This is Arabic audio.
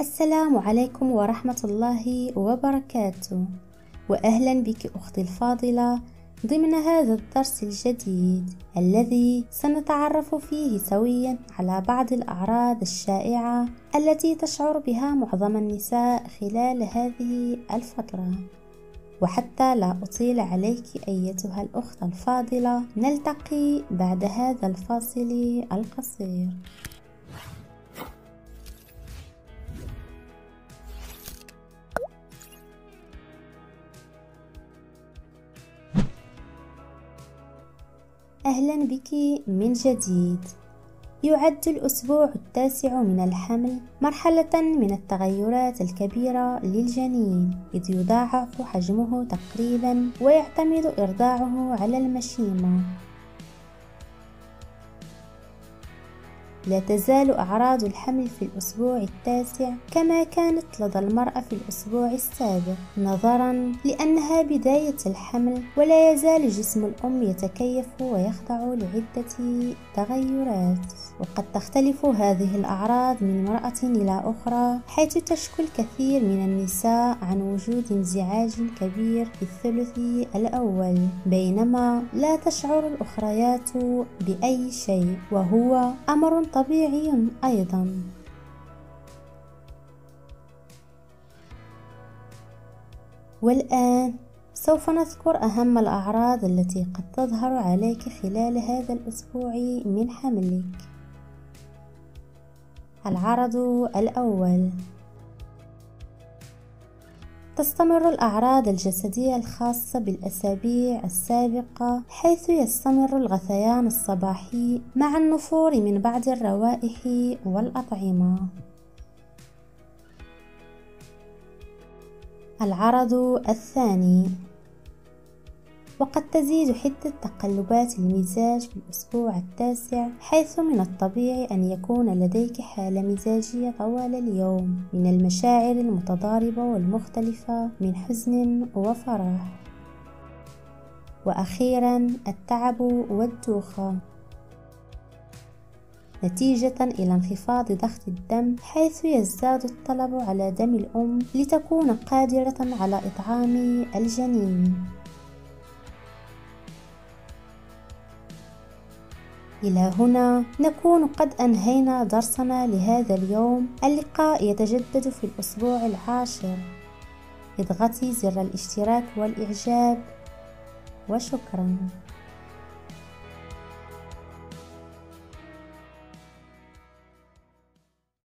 السلام عليكم ورحمة الله وبركاته، وأهلا بك أختي الفاضلة ضمن هذا الدرس الجديد الذي سنتعرف فيه سويا على بعض الأعراض الشائعة التي تشعر بها معظم النساء خلال هذه الفترة. وحتى لا أطيل عليك أيتها الأخت الفاضلة، نلتقي بعد هذا الفاصل القصير. أهلا بك من جديد. يعد الأسبوع التاسع من الحمل مرحلة من التغيرات الكبيرة للجنين، إذ يضاعف حجمه تقريبا ويعتمد إرضاعه على المشيمة. لا تزال أعراض الحمل في الأسبوع التاسع كما كانت لدى المرأة في الأسبوع السابع، نظرا لأنها بداية الحمل، ولا يزال جسم الأم يتكيف ويخضع لعدة تغيرات. وقد تختلف هذه الأعراض من مرأة إلى أخرى، حيث تشكو الكثير من النساء عن وجود انزعاج كبير في الثلث الأول، بينما لا تشعر الأخريات بأي شيء، وهو أمر طبيعي أيضا. والآن سوف نذكر أهم الأعراض التي قد تظهر عليك خلال هذا الأسبوع من حملك. العرض الأول. تستمر الأعراض الجسدية الخاصة بالأسابيع السابقة، حيث يستمر الغثيان الصباحي مع النفور من بعض الروائح والأطعمة. العرض الثاني. وقد تزيد حدة تقلبات المزاج في الأسبوع التاسع، حيث من الطبيعي أن يكون لديك حالة مزاجية طوال اليوم من المشاعر المتضاربة والمختلفة من حزن وفرح. وأخيرا التعب والدوخة نتيجة إلى انخفاض ضغط الدم، حيث يزداد الطلب على دم الأم لتكون قادرة على إطعام الجنين. إلى هنا نكون قد أنهينا درسنا لهذا اليوم. اللقاء يتجدد في الأسبوع العاشر. اضغطي زر الاشتراك والإعجاب، وشكرا.